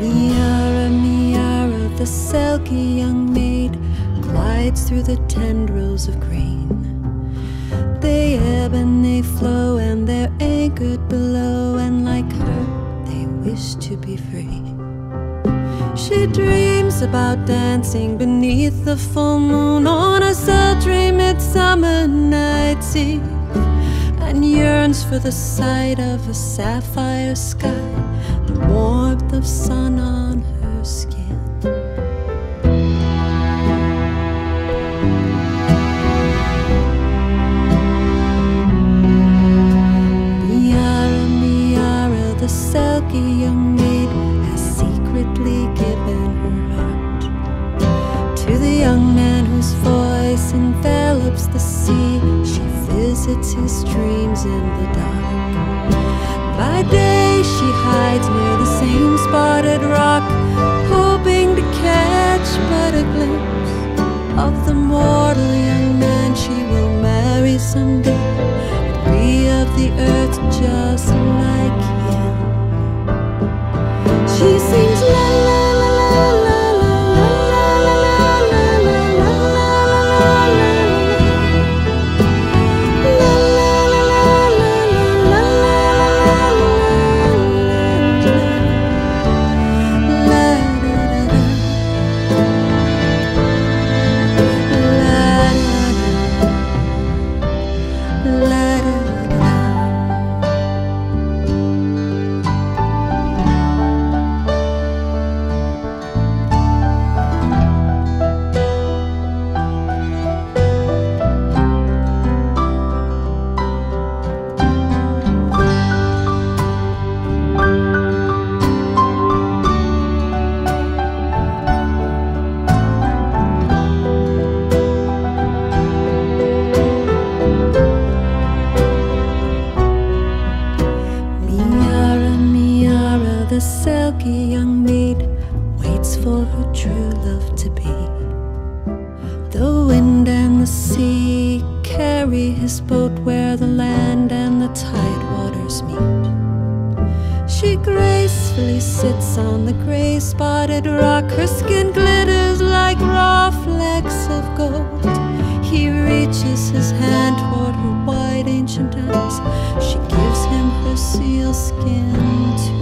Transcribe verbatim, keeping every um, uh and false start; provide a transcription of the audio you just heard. Miara, Miara, the Selkie young maid, glides through the tendrils of grain. They ebb and they flow, and they're anchored below, and like her, they wish to be free. She dreams about dancing beneath the full moon on a sultry midsummer night's eve, and yearns for the sight of a sapphire sky, the warmth of sun on her skin. Miara, Miara, the Selkie young maid, has secretly given her heart to the young man whose voice envelops the sea. She visits his dreams in the dark. By day she hides near the same spotted rock, hoping to catch but a glimpse of the mortal young man she will marry someday, and be of the earth just like him. She sings la la la la la. The Selkie young maid waits for her true love to be. The wind and the sea carry his boat where the land and the tide waters meet. She gracefully sits on the grey spotted rock, her skin glitters like raw flecks of gold. He reaches his hand toward her white ancient eyes, she gives him her seal skin too.